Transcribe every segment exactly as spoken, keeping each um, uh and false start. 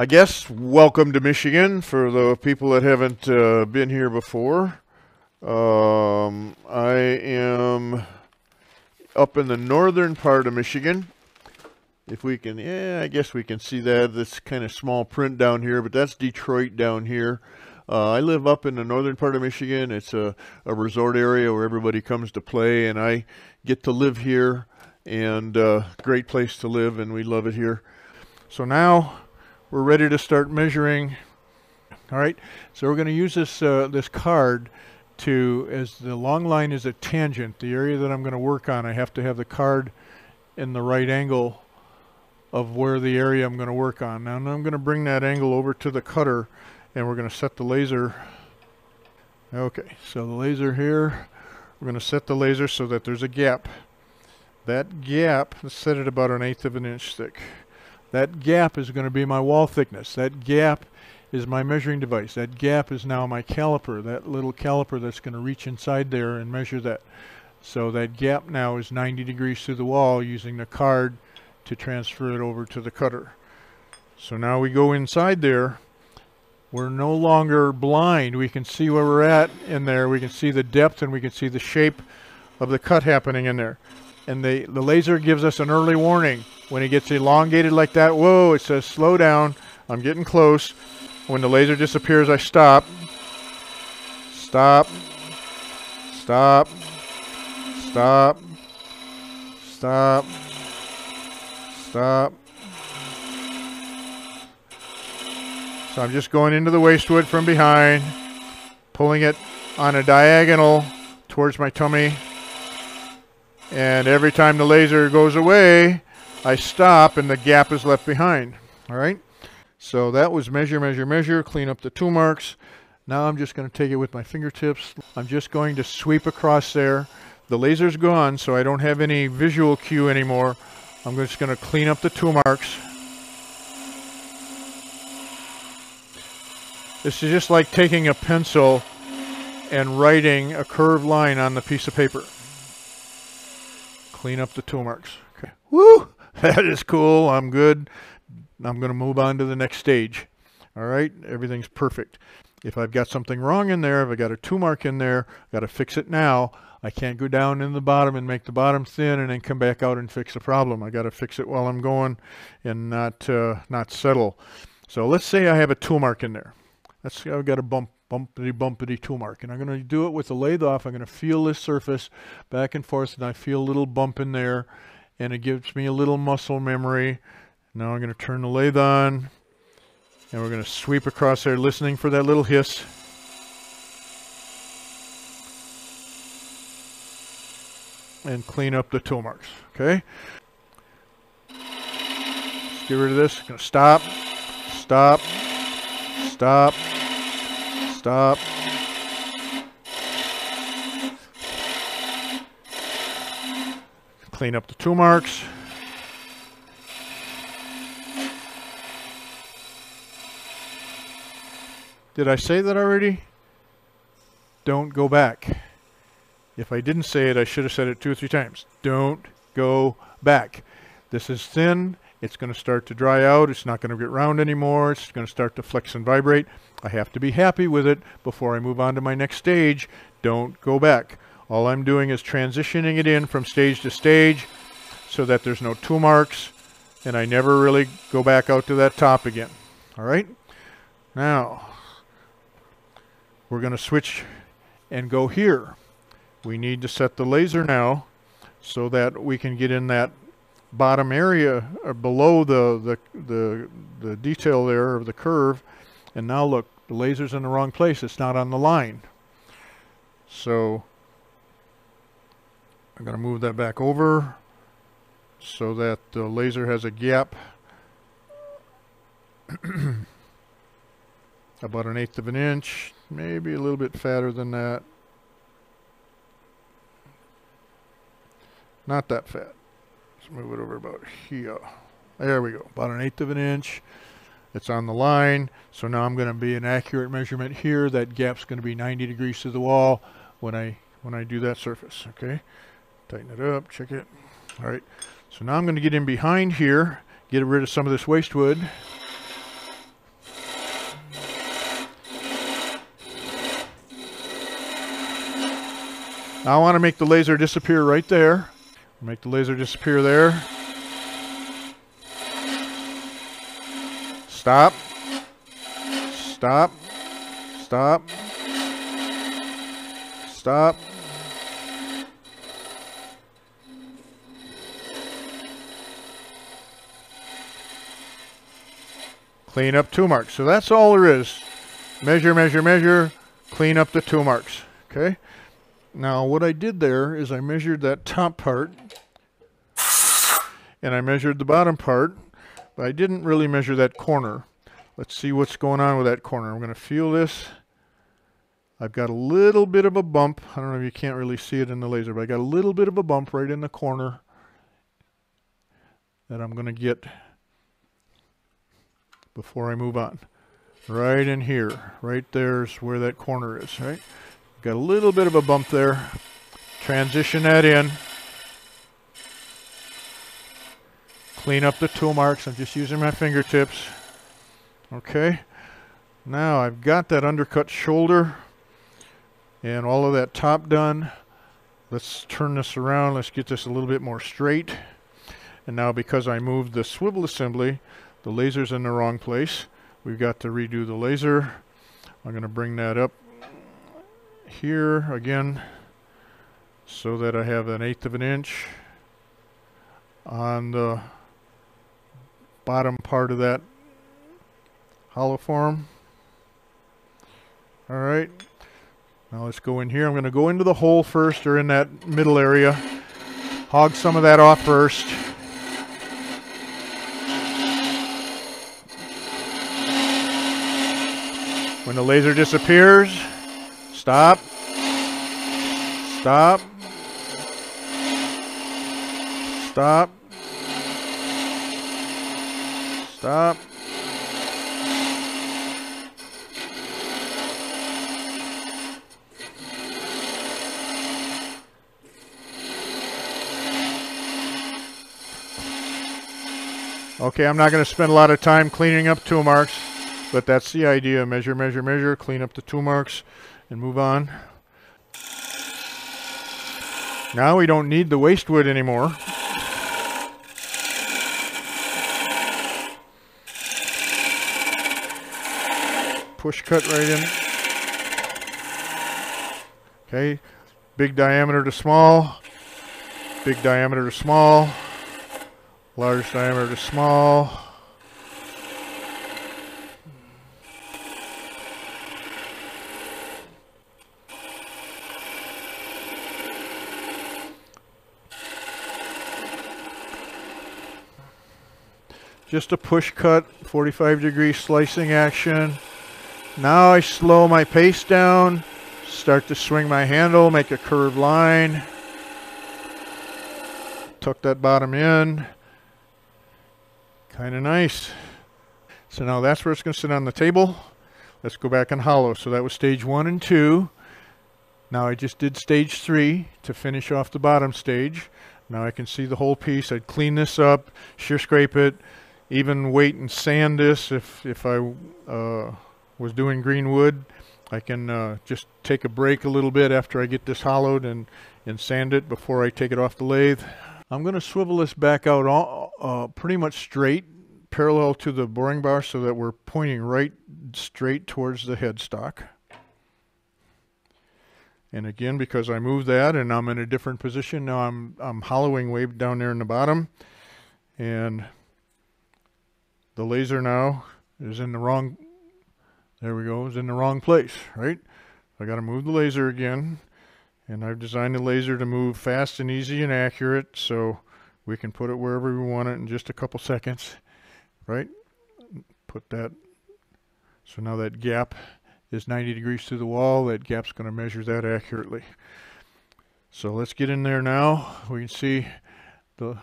I guess welcome to Michigan for the people that haven't uh, been here before. Um, I am up in the northern part of Michigan. If we can, yeah, I guess we can see that. That's kind of small print down here, but that's Detroit down here. Uh, I live up in the northern part of Michigan. It's a, a resort area where everybody comes to play, and I get to live here, and uh, great place to live, and we love it here. So now we're ready to start measuring. All right, so we're going to use this uh, this card to, as the long line is a tangent, the area that I'm going to work on, I have to have the card in the right angle of where the area I'm going to work on. Now I'm going to bring that angle over to the cutter, and we're going to set the laser. Okay, so the laser here, we're going to set the laser so that there's a gap. That gap, let's set it about an eighth of an inch thick. That gap is going to be my wall thickness. That gap is my measuring device. That gap is now my caliper, that little caliper that's going to reach inside there and measure that. So that gap now is ninety degrees through the wall, using the card to transfer it over to the cutter. So now we go inside there. We're no longer blind. We can see where we're at in there. We can see the depth, and we can see the shape of the cut happening in there. And the, the laser gives us an early warning. When it gets elongated like that, whoa, it says slow down, I'm getting close. When the laser disappears, I stop. Stop. Stop. Stop. Stop. Stop. So I'm just going into the wastewood from behind, pulling it on a diagonal towards my tummy. And every time the laser goes away, I stop, and the gap is left behind. All right, so that was measure, measure, measure, clean up the two marks. Now I'm just going to take it with my fingertips. I'm just going to sweep across there. The laser's gone, so I don't have any visual cue anymore. I'm just going to clean up the two marks. This is just like taking a pencil and writing a curved line on the piece of paper. Clean up the two marks. Okay. Woo! That is cool. I'm good. I'm going to move on to the next stage. All right. Everything's perfect. If I've got something wrong in there, if I've got a two mark in there, I've got to fix it now. I can't go down in the bottom and make the bottom thin and then come back out and fix the problem. I've got to fix it while I'm going and not uh, not settle. So let's say I have a two mark in there. Let's say I've got a bump. Bumpity, bumpity two mark. And I'm going to do it with a lathe off. I'm going to feel this surface back and forth, and I feel a little bump in there, and it gives me a little muscle memory. Now I'm going to turn the lathe on, and we're going to sweep across there, listening for that little hiss. And clean up the tool marks. Okay? Let's get rid of this. I'm going to stop, stop, stop. Stop. Clean up the two marks. Did I say that already? Don't go back. If I didn't say it, I should have said it two or three times. Don't go back. This is thin. It's going to start to dry out. It's not going to get round anymore. It's going to start to flex and vibrate. I have to be happy with it before I move on to my next stage. Don't go back. All I'm doing is transitioning it in from stage to stage so that there's no two marks, and I never really go back out to that top again. All right? Now, we're going to switch and go here. We need to set the laser now so that we can get in that bottom area or below the, the the the detail there of the curve. And now look, the laser's in the wrong place. It's not on the line. So I'm going to move that back over so that the laser has a gap about an eighth of an inch, maybe a little bit fatter than that. Not that fat. Move it over about here. There we go, about an eighth of an inch. It's on the line. So now I'm going to be an accurate measurement here. That gap's going to be ninety degrees to the wall when I when I do that surface. Okay, tighten it up, check it. All right, so now I'm going to get in behind here, get rid of some of this waste wood, Now I want to make the laser disappear right there. Make the laser disappear there. Stop. Stop. Stop. Stop. Clean up two marks. So that's all there is. Measure, measure, measure. Clean up the two marks. Okay. Now what I did there is I measured that top part and I measured the bottom part, but I didn't really measure that corner. Let's see what's going on with that corner. I'm going to feel this. I've got a little bit of a bump. I don't know if you can't really see it in the laser, but I got a little bit of a bump right in the corner that I'm going to get before I move on. Right in here, right there's where that corner is, right? Got a little bit of a bump there. Transition that in. Clean up the tool marks. I'm just using my fingertips. Okay. Now I've got that undercut shoulder and all of that top done. Let's turn this around. Let's get this a little bit more straight. And now because I moved the swivel assembly, the laser's in the wrong place. We've got to redo the laser. I'm going to bring that up here again so that I have an eighth of an inch on the bottom part of that hollow form. All right, now let's go in here. I'm going to go into the hole first, or in that middle area, hog some of that off first. When the laser disappears, stop, stop, stop, stop. Okay, I'm not going to spend a lot of time cleaning up tool marks, but that's the idea. Measure, measure, measure, clean up the tool marks, and move on. Now we don't need the waste wood anymore. Push cut right in. Okay, big diameter to small, big diameter to small, large diameter to small. Just a push cut, forty-five degree slicing action. Now I slow my pace down, start to swing my handle, make a curved line. Tuck that bottom in. Kind of nice. So now that's where it's going to sit on the table. Let's go back and hollow. So that was stage one and two. Now I just did stage three to finish off the bottom stage. Now I can see the whole piece. I'd clean this up, shear scrape it, even weight and sand this. If, if I uh, was doing green wood, I can uh, just take a break a little bit after I get this hollowed and, and sand it before I take it off the lathe. I'm going to swivel this back out all, uh, pretty much straight, parallel to the boring bar so that we're pointing right straight towards the headstock. And again, because I moved that and I'm in a different position, now I'm, I'm hollowing way down there in the bottom. And the laser now is in the wrong, there we go, is in the wrong place, right? I got to move the laser again. And I've designed the laser to move fast and easy and accurate, so we can put it wherever we want it in just a couple seconds, right? Put that, so now that gap is ninety degrees through the wall. That gap's going to measure that accurately. So let's get in there now. We can see the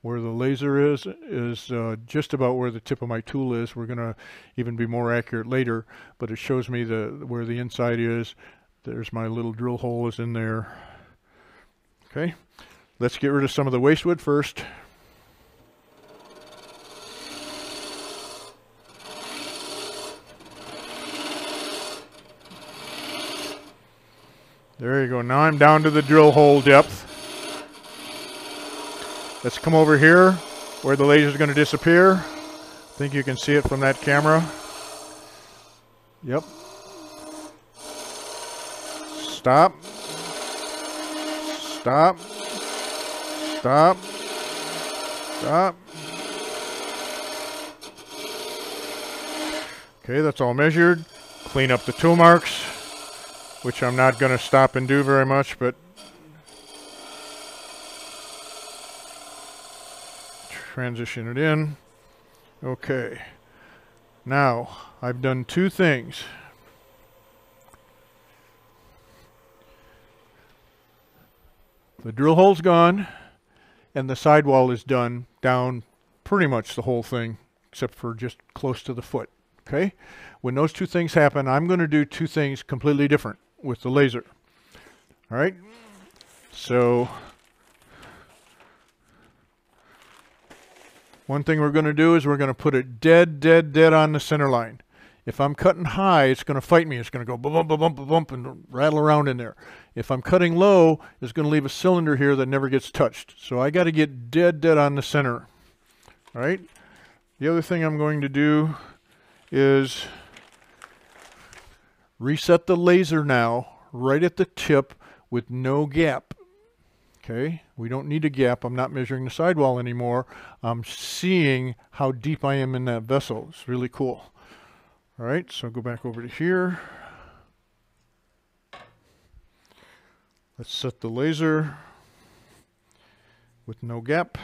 where the laser is, is uh, just about where the tip of my tool is. We're going to even be more accurate later, but it shows me the where the inside is. There's my little drill hole is in there. Okay, let's get rid of some of the waste wood first. There you go. Now I'm down to the drill hole depth. Let's come over here where the laser is going to disappear. I think you can see it from that camera. Yep. Stop. Stop. Stop. Stop. Okay, that's all measured. Clean up the tool marks, which I'm not going to stop and do very much, but transition it in. Okay, now I've done two things. The drill hole's gone, and the sidewall is done down pretty much the whole thing, except for just close to the foot. Okay, when those two things happen, I'm going to do two things completely different with the laser. All right, so one thing we're going to do is we're going to put it dead, dead, dead on the center line. If I'm cutting high, it's going to fight me. It's going to go bump, bump, bump, bump, and rattle around in there. If I'm cutting low, it's going to leave a cylinder here that never gets touched. So I got to get dead, dead on the center. All right, the other thing I'm going to do is reset the laser now right at the tip with no gap. Okay, we don't need a gap. I'm not measuring the sidewall anymore. I'm seeing how deep I am in that vessel. It's really cool. All right, so go back over to here. Let's set the laser with no gap.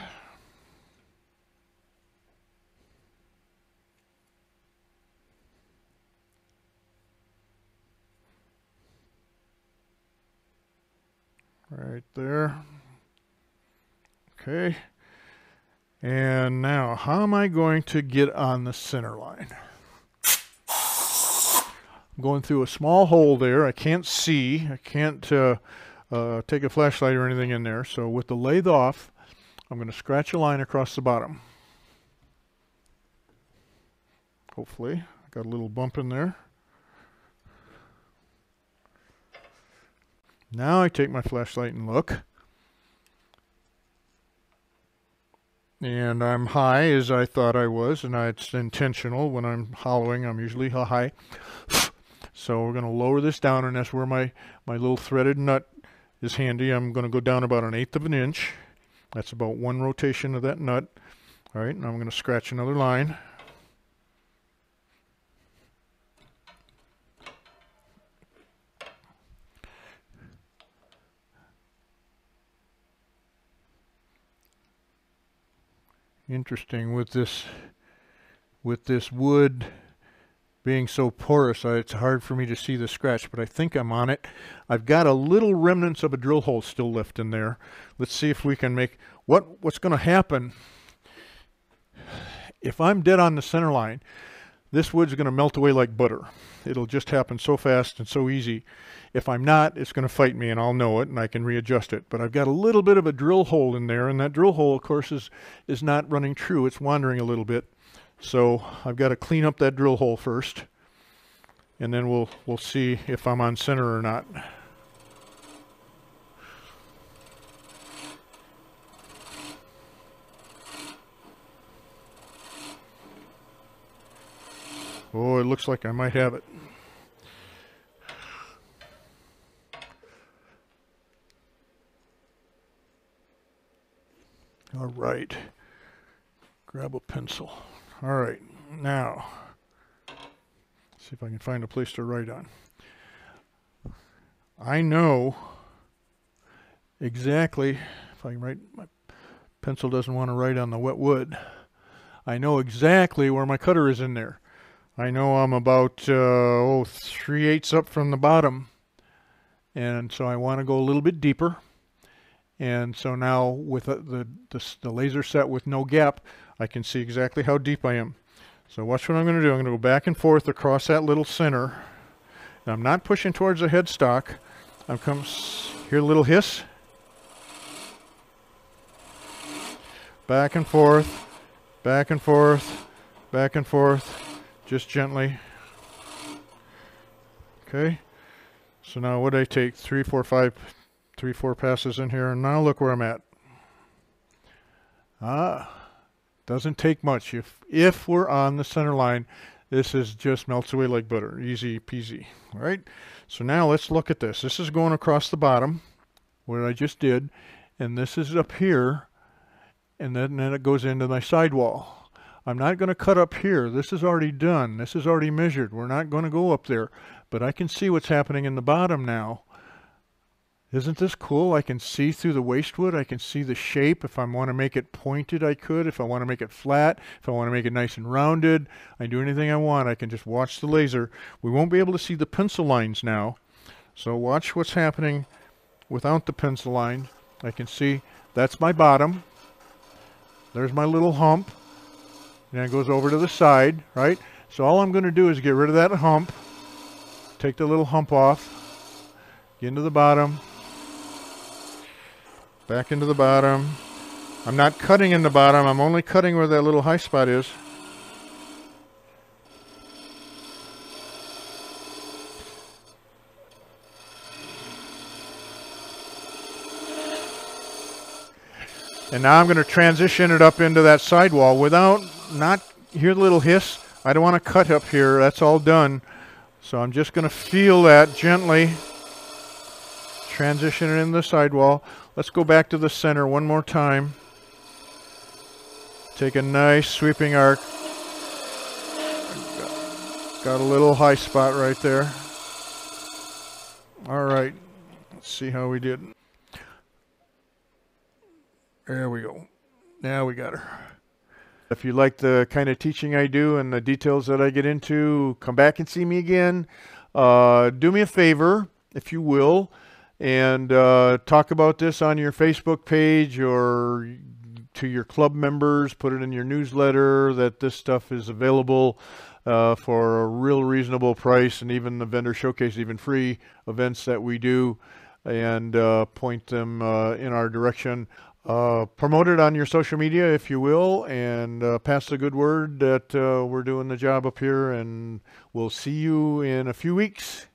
Right there. Okay. And now, how am I going to get on the center line? I'm going through a small hole there. I can't see. I can't uh, uh, take a flashlight or anything in there. So with the lathe off, I'm going to scratch a line across the bottom. Hopefully. I got a little bump in there. Now I take my flashlight and look. And I'm high as I thought I was, and I, it's intentional. When I'm hollowing, I'm usually high. So we're going to lower this down, and that's where my, my little threaded nut is handy. I'm going to go down about an eighth of an inch. That's about one rotation of that nut. All right, and I'm going to scratch another line. Interesting, with this with this wood being so porous, I, it's hard for me to see the scratch, but I think I'm on it. I've got a little remnants of a drill hole still left in there. Let's see if we can make what what's going to happen. If I'm dead on the center line, this wood's going to melt away like butter. It'll just happen so fast and so easy. If I'm not, it's going to fight me, and I'll know it, and I can readjust it. But I've got a little bit of a drill hole in there, and that drill hole, of course, is, is not running true. It's wandering a little bit. So I've got to clean up that drill hole first, and then we'll, we'll see if I'm on center or not. Oh, it looks like I might have it. All right. Grab a pencil. All right. Now, see if I can find a place to write on. I know exactly, if I can write, my pencil doesn't want to write on the wet wood. I know exactly where my cutter is in there. I know I'm about uh, oh, three eighths up from the bottom, and so I want to go a little bit deeper. And so now with the, the, the, the laser set with no gap, I can see exactly how deep I am. So watch what I'm going to do. I'm going to go back and forth across that little center. And I'm not pushing towards the headstock. I'm come, hear a little hiss. Back and forth, back and forth, back and forth. Just gently. Okay, So now would I take three, four, five, three, four passes in here, and now look where I'm at. Ah, doesn't take much. If, if we're on the center line, this is just melts away like butter. Easy peasy. All right. So now let's look at this. This is going across the bottom, what I just did, and this is up here, and then, and then it goes into my sidewall. I'm not going to cut up here. This is already done. This is already measured. We're not going to go up there, but I can see what's happening in the bottom now. Isn't this cool? I can see through the wastewood. I can see the shape. If I want to make it pointed, I could. If I want to make it flat, if I want to make it nice and rounded, I do anything I want. I can just watch the laser. We won't be able to see the pencil lines now. So watch what's happening without the pencil line. I can see that's my bottom. There's my little hump. And it goes over to the side, right? So all I'm going to do is get rid of that hump, take the little hump off, get into the bottom, back into the bottom. I'm not cutting in the bottom. I'm only cutting where that little high spot is. And now I'm going to transition it up into that sidewall without not, hear the little hiss? I don't want to cut up here. That's all done. So I'm just going to feel that gently. Transition it in the sidewall. Let's go back to the center one more time. Take a nice sweeping arc. Got a little high spot right there. All right. Let's see how we did. There we go. Now we got her. If you like the kind of teaching I do and the details that I get into, come back and see me again. Uh, do me a favor, if you will. And uh, talk about this on your Facebook page or to your club members. Put it in your newsletter that this stuff is available uh, for a real reasonable price, and even the vendor showcase, even free events that we do, and uh, point them uh, in our direction. Uh, promote it on your social media, if you will, and uh, pass the good word that uh, we're doing the job up here, and we'll see you in a few weeks.